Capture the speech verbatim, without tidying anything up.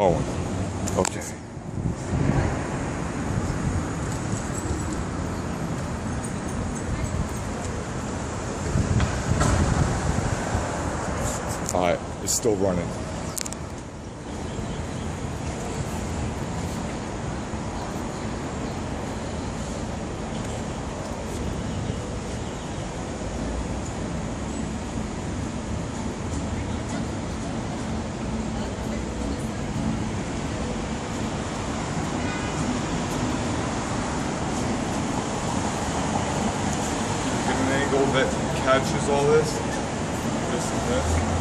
Forward. Okay. All right, it's still running. That catches all this, this and this.